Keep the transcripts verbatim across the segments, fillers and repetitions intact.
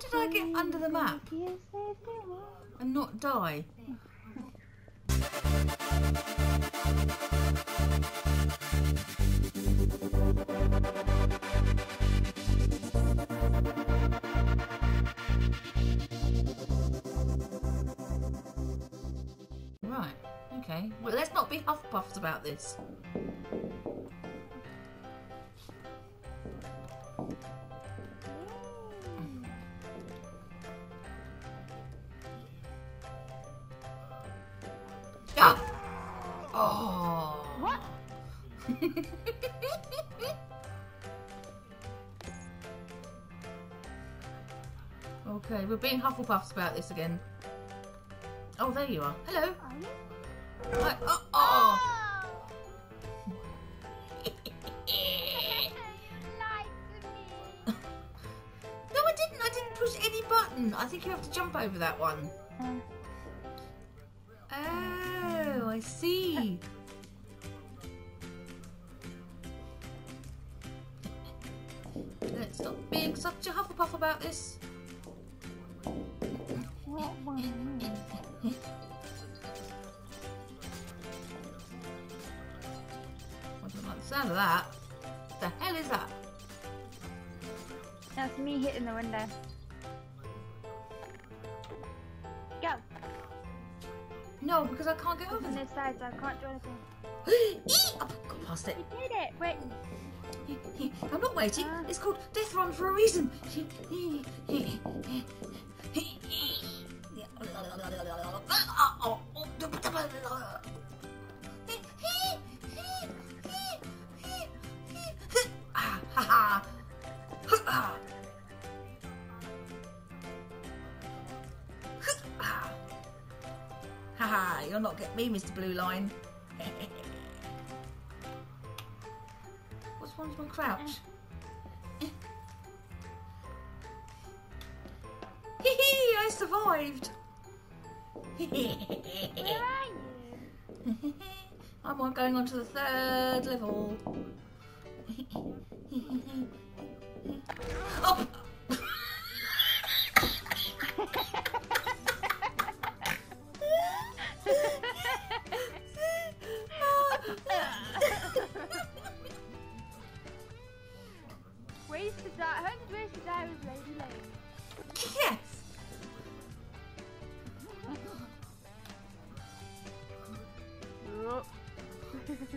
How did I get under the map and not die? Right, okay. Well, let's not be Hufflepuffs about this. Okay, we're being Hufflepuffs about this again. Oh, there you are. Hello. Right. Oh, oh. No, I didn't. I didn't push any button. I think you have to jump over that one. Oh, I see. Let's stop being such a Hufflepuff about this. What one? I don't like the sound of that. What the hell is that? That's me hitting the window. Go! No, because I can't get over on this side, so I can't do anything. I've got past it. You did it! Wait. I'm not waiting. Uh, it's called Death Run for a reason. Haha, you'll not get me, Mister Blue Line. One's one crouch. Hee hee! I survived. Where are you? I'm on going on to the third level. Oh! Yes!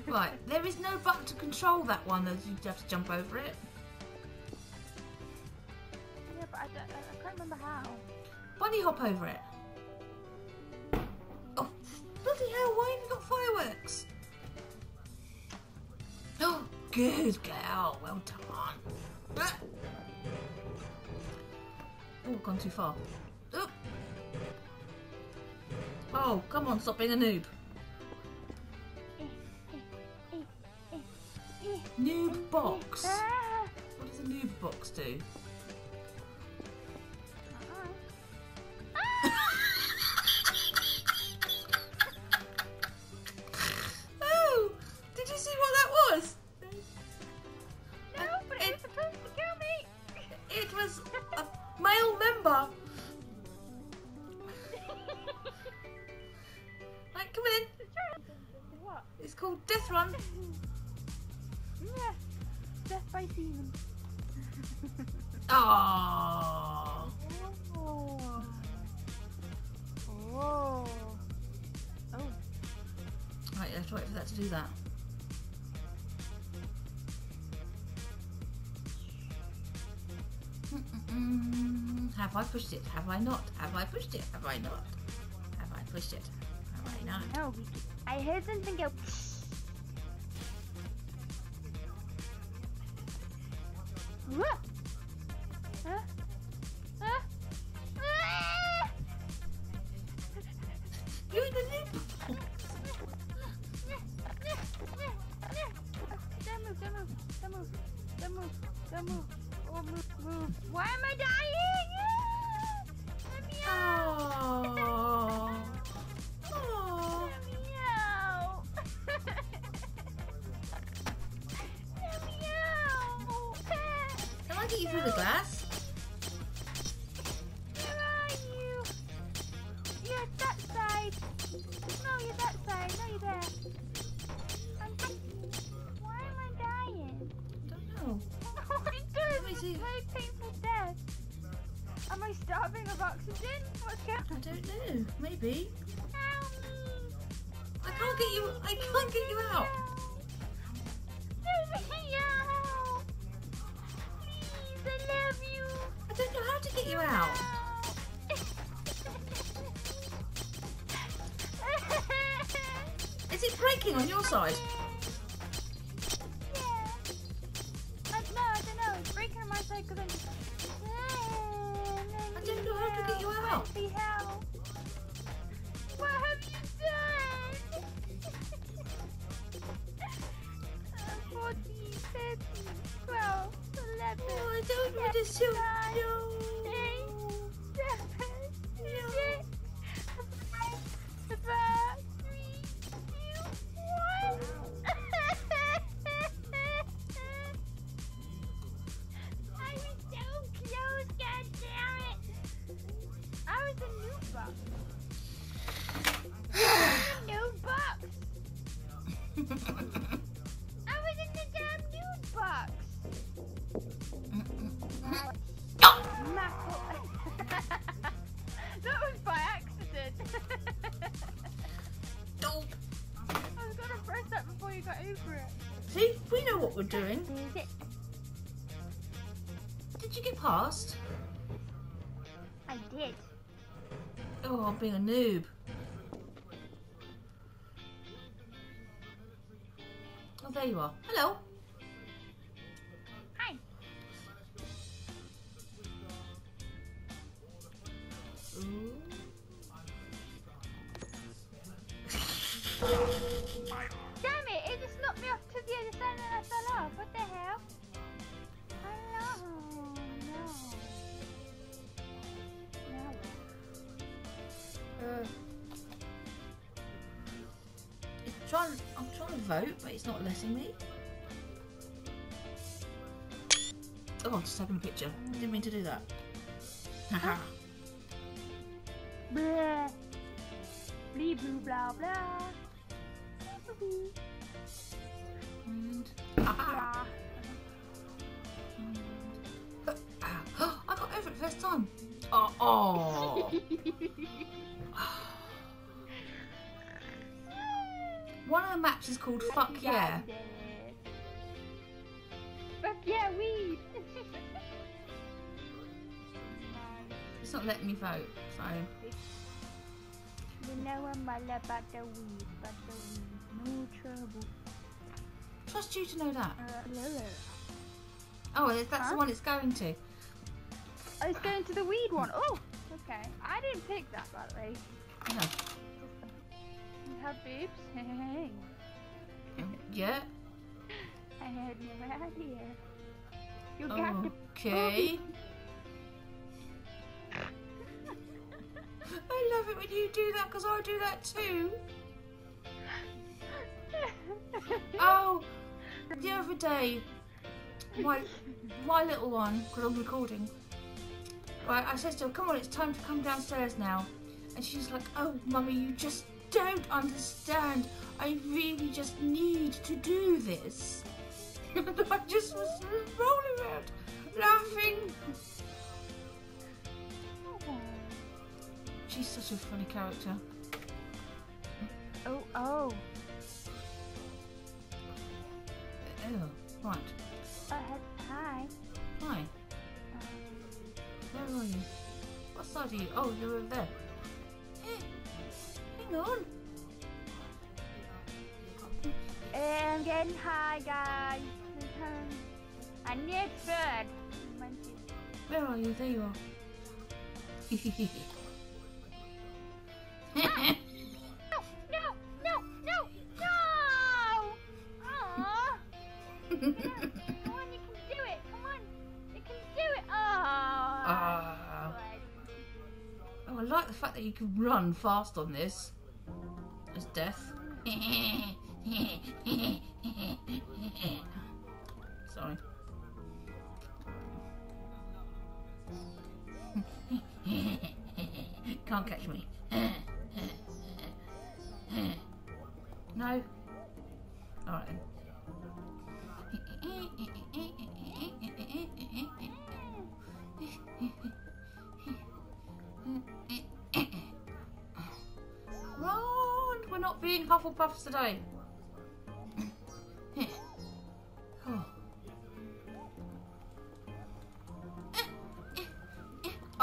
Right, there is no button to control that one, though you have to jump over it. Yeah, but I, don't, I can't remember how. Bunny hop over it. Oh, bloody hell, why have you got fireworks? Oh, good girl, well done. Oh, gone too far. Oop. Oh, come on, stop being a noob. Noob box. What does a noob box do? Oh, did you see what that was? No, but it, it was supposed to kill me. It was a male member. Right, come in. What? It's called Death Run. Yeah. Death by demon. Oh. Oh. Oh. Right, you have to wait for that to do that. Have I pushed it? Have I not? Have I pushed it? Have I not? Have I pushed it? Have I not? No, we can... I heard something go. Huh? Huh? Huh? You're the noob. Don't move! Don't move! Don't move! Don't move! Don't move! Oh, move! Move! Why am I dying? Oh. Oh. Can I get you through the glass? Am I starving of oxygen? What's I don't know. Maybe. Help me. I can't get you. I can't get you out. Help. Please, I love you. I don't know how to get you out. Is it breaking on your side? Doing? Did you get past? I did. Oh, I'm being a noob. Oh, there you are. Hello. Hi. Damn it! It just knocked me off to the other side and I fell. What the hell? Hello. No. No. Uh, it's trying, I'm trying to vote, but it's not letting me. Oh, I'm just taking a picture. I didn't mean to do that. Haha. Bleh. Blee blue blah blah. And ah. Oh, I got over it first time. Oh, oh. One of the maps is called Fuck Yeah. Fuck Yeah Weed. It's not letting me vote, so. You know I'm all about the weed, but the weed, no trouble. Trust you to know that. Uh, oh, that's huh? the one it's going to. Oh, it's going to the weed one. Oh, okay. I didn't pick that, by the way. No. You have boobs? Yeah. I had no idea. You got the okay. I love it when you do that because I do that too. Oh. The other day, my my little one, because I'm recording, right, I said to her, come on, it's time to come downstairs now. And she's like, oh, Mummy, you just don't understand. I really just need to do this. And I just was rolling around, laughing. She's such a funny character. Oh, oh. Oh, right. Uh, hi. Hi. Um, Where are you? What side are you? Oh, you're over there. Hey, hang on. I'm getting high, guys. I need food. Where are you? There you are. You can run fast on this. It's death. Sorry. Can't catch me. No. Alright then. being Hufflepuffs today.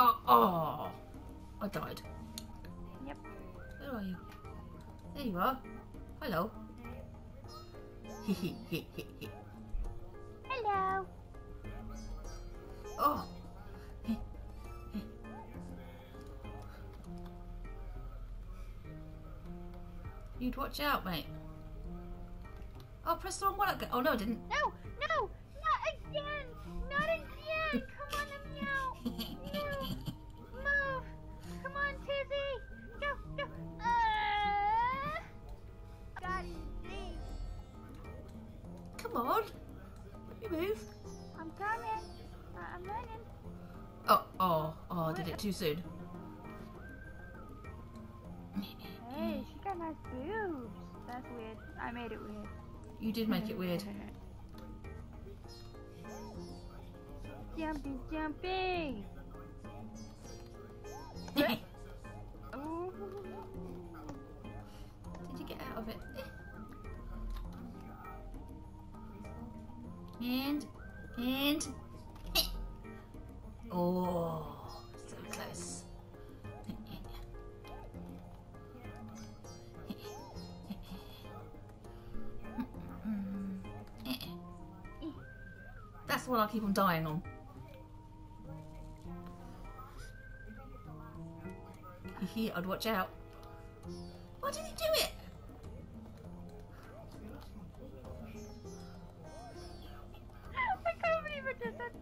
Oh. Oh, oh, I died. Yep. Where are you? There you are. Hello. Hello. Oh. You'd watch out, mate. Oh, press the wrong one. Oh, no, I didn't. No, no, not again. Not again. Come on, meow. Meow. Move. Come on, Tizzy. Go, go. Uh, got me. Come on. You move. I'm coming. Uh, I'm running. Oh, oh, oh, I did it too soon. Hey, she got nice boobs. That's weird. I made it weird. You did make it weird. Jumpy, jumpy! Did you get out of it? And, and... Oh, so close. That's the one I keep on dying on. I'd watch out. Why did he do it? I can't believe I did that.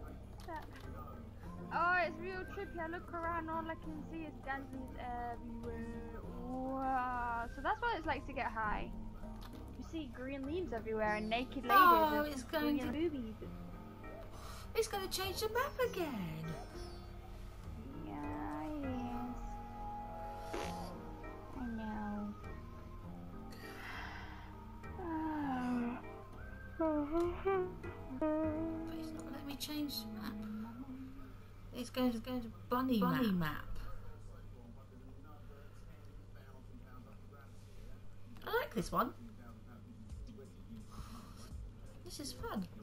Oh, it's real trippy. I look around, all I can see is dancing everywhere. Wow. So that's what it's like to get high. You see green leaves everywhere and naked ladies oh, and it's going to... boobies. It's going to change the map again. Yeah, yes. I know. But it's not letting me change the map. It's going to go to Bunny, bunny map. map. I like this one. This is fun.